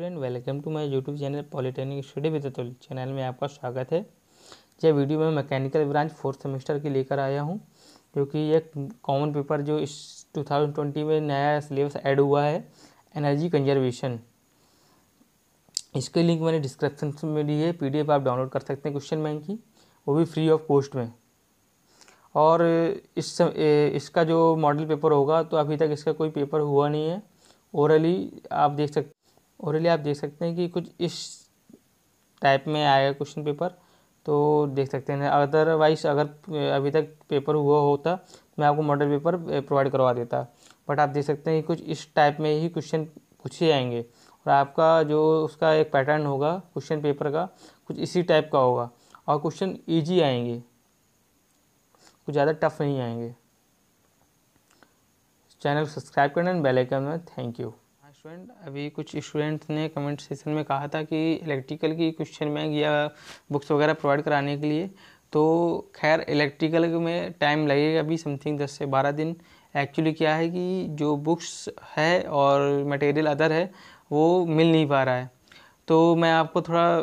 Student welcome to my YouTube channel polytechnic study with Atul channel में आपका स्वागत है। यह वीडियो में मैकेनिकल ब्रांच फोर्थ सेमेस्टर की लेकर आया हूं, जो कि एक कॉमन पेपर जो इस 2020 में नया सिलेबस ऐड हुआ है एनर्जी कंजर्वेशन। इसके लिंक मैंने डिस्क्रिप्शन में दी है, PDF आप डाउनलोड कर सकते हैं क्वेश्चन बैंक की, वो भी फ्री ऑफ कॉस्ट में। और इसका जो मॉडल पेपर होगा तो अभी तक इसका कोई पेपर हुआ नहीं है। ओरली आप देख सकते हैं कि कुछ इस टाइप में आया क्वेश्चन पेपर, तो देख सकते हैं। अदरवाइज अगर अभी तक पेपर हुआ होता मैं आपको मॉडल पेपर प्रोवाइड करवा देता, बट आप देख सकते हैं कि कुछ इस टाइप में ही क्वेश्चन पूछे आएंगे और आपका जो उसका एक पैटर्न होगा क्वेश्चन पेपर का कुछ इसी टाइप का होगा। और क्वेश्चन ईजी आएंगे, कुछ ज़्यादा टफ नहीं आएंगे। चैनल को सब्सक्राइब करना एंड बेल आइकन में। Thank you. हाँ स्टूडेंट, अभी कुछ स्टूडेंट्स ने कमेंट सेशन में कहा था कि इलेक्ट्रिकल की क्वेश्चन बैंक या बुक्स वगैरह प्रोवाइड कराने के लिए, तो खैर इलेक्ट्रिकल में टाइम लगेगा अभी समथिंग 10 से 12 दिन। एक्चुअली क्या है कि जो बुक्स है और मटेरियल अदर है वो मिल नहीं पा रहा है, तो मैं आपको थोड़ा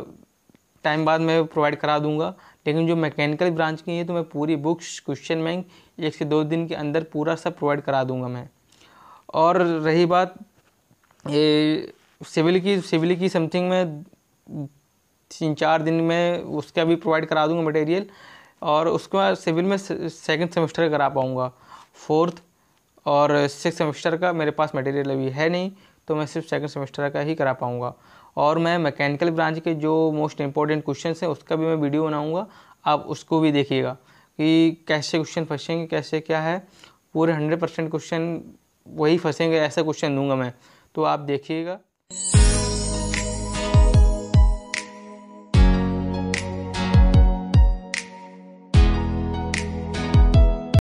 टाइम बाद मैं प्रोवाइड करा दूँगा। लेकिन जो मैकेनिकल ब्रांच की है तो मैं पूरी बुक्स क्वेश्चन बैंक 1 से 2 दिन के अंदर पूरा सब प्रोवाइड करा दूंगा मैं। और रही बात ये सिविल की समथिंग में 3-4 दिन में उसका भी प्रोवाइड करा दूंगा मटेरियल। और उसके बाद सिविल में सेकंड सेमेस्टर करा पाऊँगा, 4th और 6th सेमेस्टर का मेरे पास मटेरियल अभी है नहीं, तो मैं सिर्फ सेकंड सेमेस्टर का ही करा पाऊँगा। और मैं मैकेनिकल ब्रांच के जो मोस्ट इंपॉर्टेंट क्वेश्चंस हैं उसका भी मैं वीडियो बनाऊँगा, आप उसको भी देखिएगा कि कैसे क्वेश्चन फंसेंगे, कैसे क्या है। पूरे 100% क्वेश्चन वही फंसेंगे ऐसा क्वेश्चन दूंगा मैं, तो आप देखिएगा।